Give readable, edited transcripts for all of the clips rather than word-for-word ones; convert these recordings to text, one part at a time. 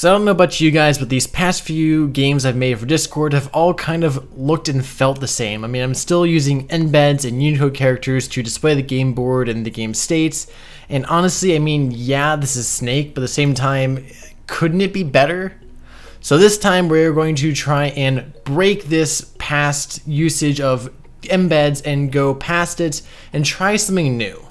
So I don't know about you guys, but these past few games I've made for Discord have all kind of looked and felt the same. I mean, I'm still using embeds and Unicode characters to display the game board and the game states. And honestly, I mean, yeah, this is Snake, but at the same time, couldn't it be better? So this time we're going to try and break this past usage of embeds and go past it and try something new.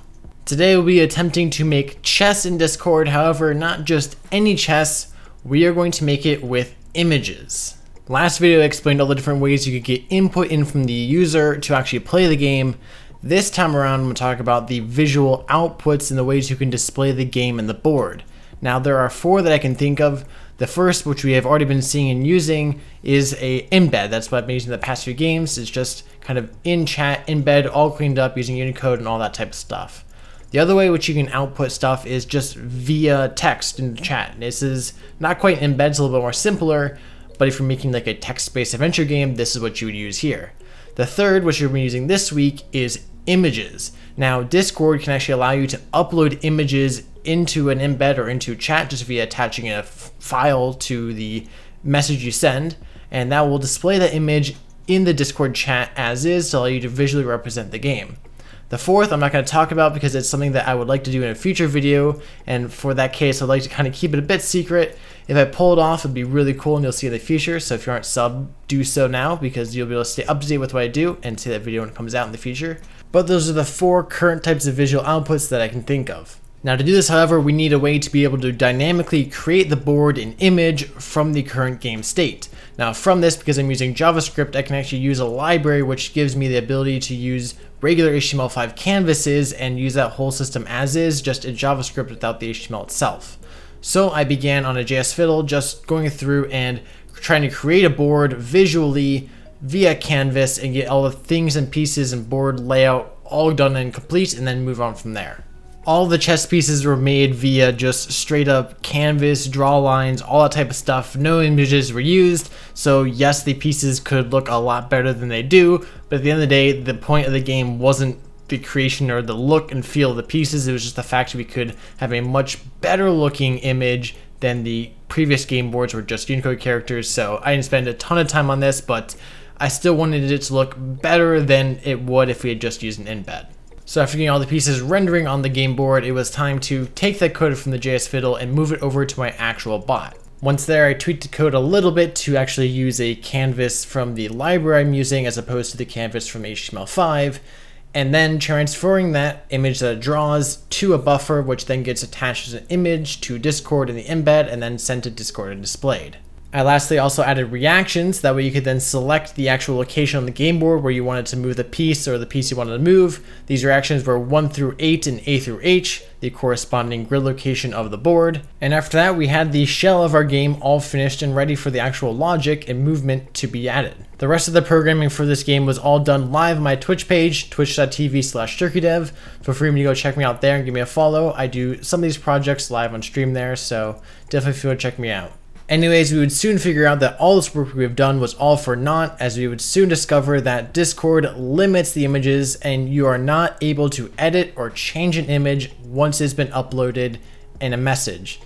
Today we'll be attempting to make chess in Discord, however, not just any chess. We are going to make it with images. Last video I explained all the different ways you could get input in from the user to actually play the game. This time around, I'm going to talk about the visual outputs and the ways you can display the game and the board. Now there are four that I can think of. The first, which we have already been seeing and using, is a embed. That's what I've been using the past few games. It's just kind of in chat, embed, all cleaned up using Unicode and all that type of stuff. The other way which you can output stuff is just via text in chat. This is not quite an embed, it's a little bit more simpler, but if you're making like a text-based adventure game, this is what you would use here. The third, which we've been using this week, is images. Now, Discord can actually allow you to upload images into an embed or into chat just via attaching a file to the message you send, and that will display that image in the Discord chat as is to allow you to visually represent the game. The fourth, I'm not going to talk about because it's something that I would like to do in a future video, and for that case, I'd like to kind of keep it a bit secret. If I pull it off, it'd be really cool and you'll see in the future, so if you aren't subbed, do so now because you'll be able to stay up to date with what I do and see that video when it comes out in the future. But those are the four current types of visual outputs that I can think of. Now to do this, however, we need a way to be able to dynamically create the board and image from the current game state. Now from this, because I'm using JavaScript, I can actually use a library which gives me the ability to use regular HTML5 canvases and use that whole system as is, just in JavaScript without the HTML itself. So I began on a JS Fiddle, just going through and trying to create a board visually via canvas and get all the things and pieces and board layout all done and complete, and then move on from there. All the chess pieces were made via just straight up canvas, draw lines, all that type of stuff. No images were used, so yes, the pieces could look a lot better than they do, but at the end of the day, the point of the game wasn't the creation or the look and feel of the pieces, it was just the fact that we could have a much better looking image than the previous game boards were just Unicode characters, so I didn't spend a ton of time on this, but I still wanted it to look better than it would if we had just used an embed. So after getting all the pieces rendering on the game board, it was time to take that code from the JS Fiddle and move it over to my actual bot. Once there, I tweaked the code a little bit to actually use a canvas from the library I'm using as opposed to the canvas from HTML5, and then transferring that image that it draws to a buffer, which then gets attached as an image to Discord in the embed and then sent to Discord and displayed. I lastly also added reactions, that way you could then select the actual location on the game board where you wanted to move the piece or the piece you wanted to move. These reactions were 1 through 8 and A through H, the corresponding grid location of the board. And after that, we had the shell of our game all finished and ready for the actual logic and movement to be added. The rest of the programming for this game was all done live on my Twitch page, twitch.tv/turkeydev. Feel free to go check me out there and give me a follow. I do some of these projects live on stream there, so definitely feel free to check me out. Anyways, we would soon figure out that all this work we've done was all for naught, as we would soon discover that Discord limits the images and you are not able to edit or change an image once it's been uploaded in a message.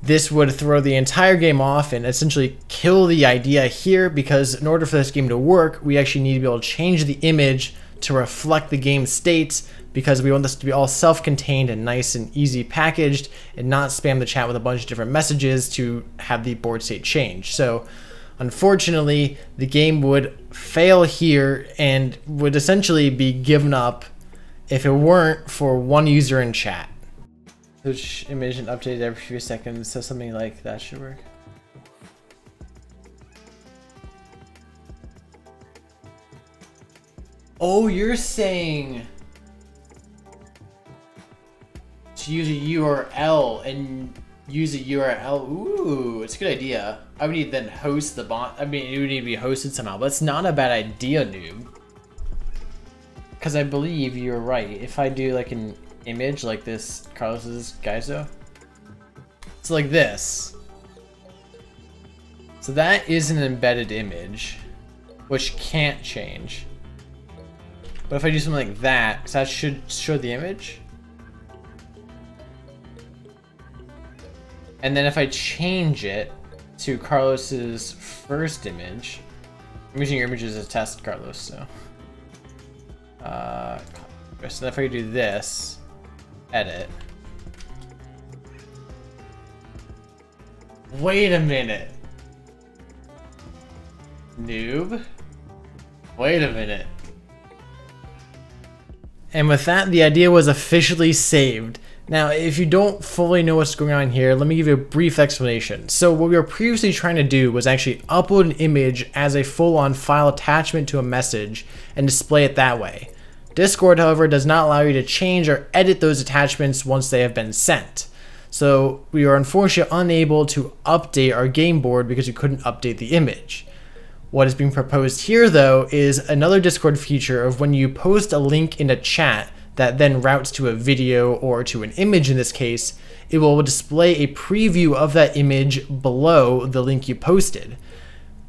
This would throw the entire game off and essentially kill the idea here, because in order for this game to work, we actually need to be able to change the image to reflect the game states, because we want this to be all self-contained and nice and easy packaged and not spam the chat with a bunch of different messages to have the board state change. So unfortunately, the game would fail here and would essentially be given up if it weren't for one user in chat. Which image and updated every few seconds, so something like that should work. Oh, you're saying to use a URL and use a URL. Ooh, it's a good idea. I would need to then host the bot. I mean, it would need to be hosted somehow, but it's not a bad idea, noob. Because I believe you're right. If I do like an image like this, Carlos's Gaizo, it's like this. So that is an embedded image, which can't change. But if I do something like that, so that should show the image. And then if I change it to Carlos's first image, I'm using your images as a test, Carlos, so. So if I do this, edit. Wait a minute. Noob. Wait a minute. And with that, the idea was officially saved. Now, if you don't fully know what's going on here, let me give you a brief explanation. So what we were previously trying to do was actually upload an image as a full-on file attachment to a message and display it that way. Discord, however, does not allow you to change or edit those attachments once they have been sent. So we are unfortunately unable to update our game board because we couldn't update the image. What is being proposed here, though, is another Discord feature of when you post a link in a chat that then routes to a video or to an image in this case, it will display a preview of that image below the link you posted.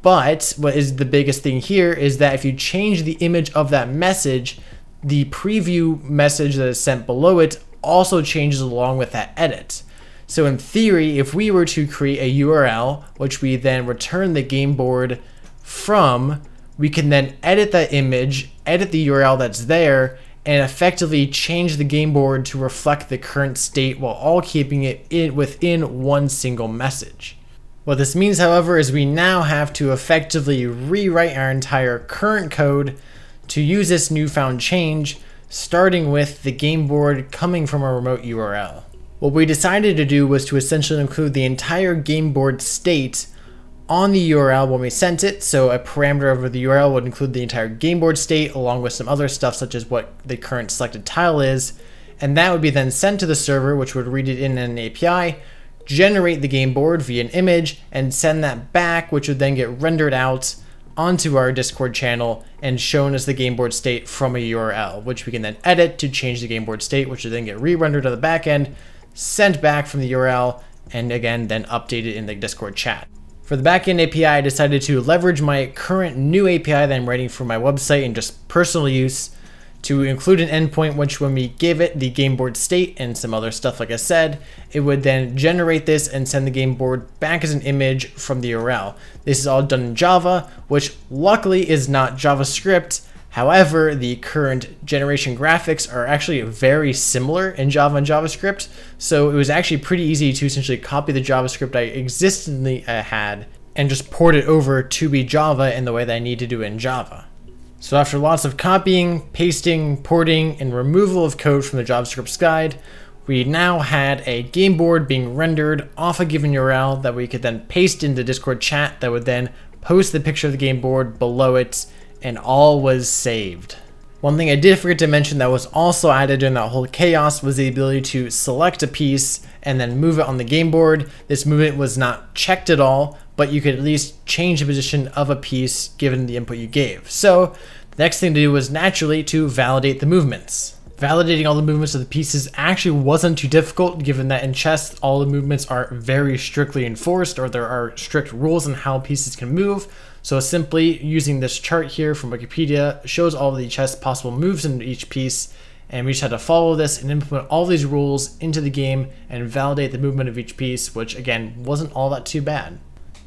But what is the biggest thing here is that if you change the image of that message, the preview message that is sent below it also changes along with that edit. So in theory, if we were to create a URL, which we then return the game board from, we can then edit that image, edit the URL that's there, and effectively change the game board to reflect the current state while all keeping it within one single message. What this means, however, is we now have to effectively rewrite our entire current code to use this newfound change, starting with the game board coming from a remote URL. What we decided to do was to essentially include the entire game board state on the URL when we sent it, so a parameter over the URL would include the entire game board state along with some other stuff such as what the current selected tile is, and that would be then sent to the server, which would read it in an API, generate the game board via an image, and send that back, which would then get rendered out onto our Discord channel and shown as the game board state from a URL, which we can then edit to change the game board state, which would then get re-rendered on the back end, sent back from the URL, and again then updated in the Discord chat. For the backend API, I decided to leverage my current new API that I'm writing for my website and just personal use to include an endpoint, which when we give it the game board state and some other stuff, like I said, it would then generate this and send the game board back as an image from the URL. This is all done in Java, which luckily is not JavaScript. However, the current generation graphics are actually very similar in Java and JavaScript, so it was actually pretty easy to essentially copy the JavaScript I existently had and just port it over to be Java in the way that I need to do it in Java. So after lots of copying, pasting, porting, and removal of code from the JavaScript guide, we now had a game board being rendered off a given URL that we could then paste into Discord chat that would then post the picture of the game board below it, and all was saved. One thing I did forget to mention that was also added during that whole chaos was the ability to select a piece and then move it on the game board. This movement was not checked at all, but you could at least change the position of a piece given the input you gave. So the next thing to do was naturally to validate the movements. Validating all the movements of the pieces actually wasn't too difficult, given that in chess all the movements are very strictly enforced, or there are strict rules on how pieces can move. So simply using this chart here from Wikipedia shows all the chess possible moves into each piece, and we just had to follow this and implement all these rules into the game and validate the movement of each piece, which again wasn't all that too bad.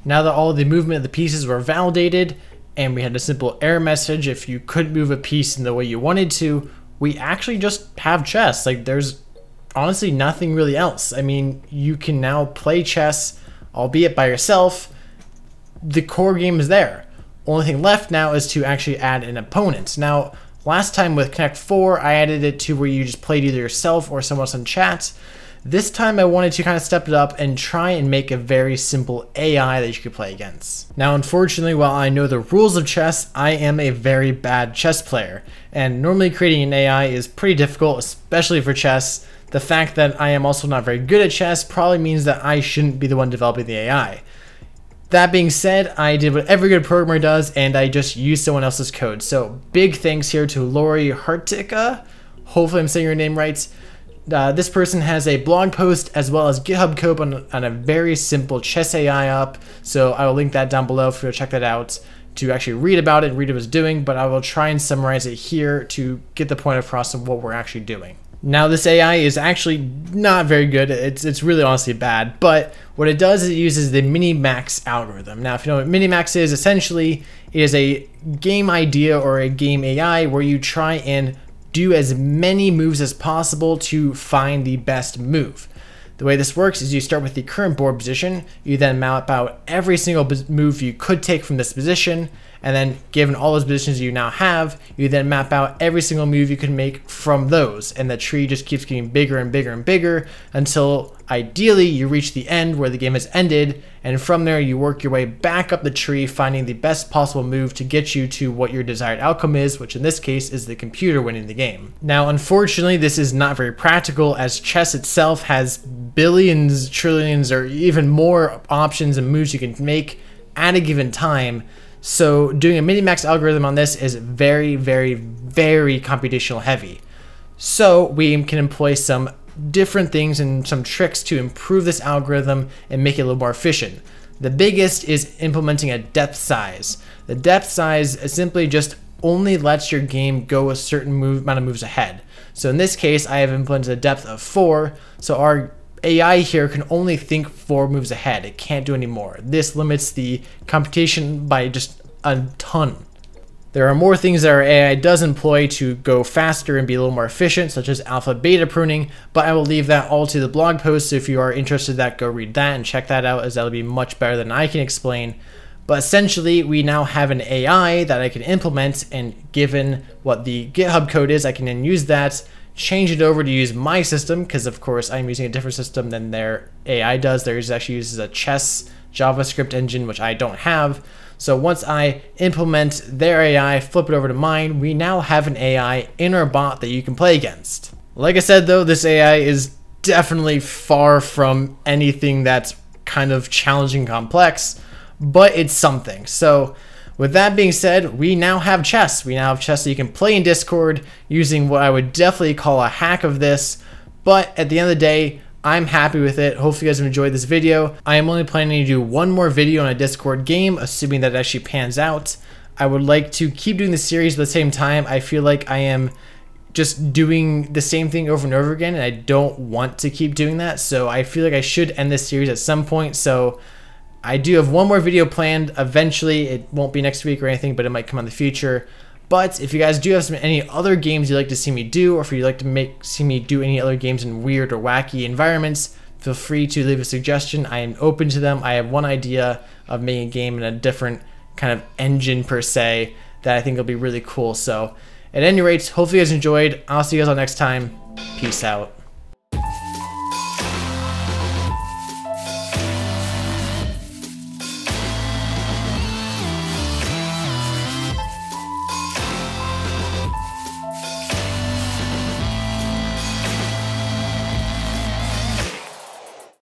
Now that all the movement of the pieces were validated and we had a simple error message if you couldn't move a piece in the way you wanted to, we actually just have chess. Like, there's honestly nothing really else. I mean, you can now play chess, albeit by yourself. The core game is there. Only thing left now is to actually add an opponent. Now, last time with Connect 4, I added it to where you just played either yourself or someone else in chat. This time I wanted to kind of step it up and try and make a very simple AI that you could play against. Now, unfortunately, while I know the rules of chess, I am a very bad chess player, and normally creating an AI is pretty difficult, especially for chess. The fact that I am also not very good at chess probably means that I shouldn't be the one developing the AI. That being said, I did what every good programmer does, and I just used someone else's code. So big thanks here to Lori Hartica. Hopefully I'm saying your name right. This person has a blog post as well as GitHub code on a very simple chess AI up. So I will link that down below for you to check that out, to actually read about it and read what it's doing. But I will try and summarize it here to get the point across of what we're actually doing. Now this AI is actually not very good. It's really honestly bad, but what it does is it uses the Minimax algorithm. Now if you know what Minimax is, essentially it is a game idea or a game AI where you try and do as many moves as possible to find the best move. The way this works is you start with the current board position, you then map out every single move you could take from this position, and then given all those positions you now have, you then map out every single move you can make from those, and the tree just keeps getting bigger and bigger and bigger until ideally you reach the end where the game has ended, and from there you work your way back up the tree, finding the best possible move to get you to what your desired outcome is, which in this case is the computer winning the game. Now unfortunately this is not very practical, as chess itself has billions, trillions, or even more options and moves you can make at a given time. So doing a Minimax algorithm on this is very, very, very computational heavy. So we can employ some different things and some tricks to improve this algorithm and make it a little more efficient. The biggest is implementing a depth size. The depth size simply just only lets your game go a certain amount of moves ahead. So in this case, I have implemented a depth of 4, so our AI here can only think 4 moves ahead. It can't do any more. This limits the computation by just a ton. There are more things that our AI does employ to go faster and be a little more efficient, such as alpha beta pruning, but I will leave that all to the blog post, so if you are interested in that, go read that and check that out, as that'll be much better than I can explain. But essentially, we now have an AI that I can implement, and given what the GitHub code is, I can then use that, change it over to use my system, because of course I'm using a different system than their AI does. Theirs actually uses a chess JavaScript engine, which I don't have. So once I implement their AI, flip it over to mine, we now have an AI in our bot that you can play against. Like I said though, this AI is definitely far from anything that's kind of challenging, complex, but it's something. So with that being said, we now have chess. We now have chess that you can play in Discord using what I would definitely call a hack of this. But at the end of the day, I'm happy with it. Hopefully you guys have enjoyed this video. I am only planning to do one more video on a Discord game, assuming that it actually pans out. I would like to keep doing this series, but at the same time, I feel like I am just doing the same thing over and over again, and I don't want to keep doing that. So I feel like I should end this series at some point. So I do have one more video planned eventually. It won't be next week or anything, but it might come in the future. But if you guys do have any other games you'd like to see me do, or if you'd like to see me do any other games in weird or wacky environments, feel free to leave a suggestion. I am open to them. I have one idea of making a game in a different kind of engine per se that I think will be really cool. So at any rate, hopefully you guys enjoyed. I'll see you guys all next time. Peace out.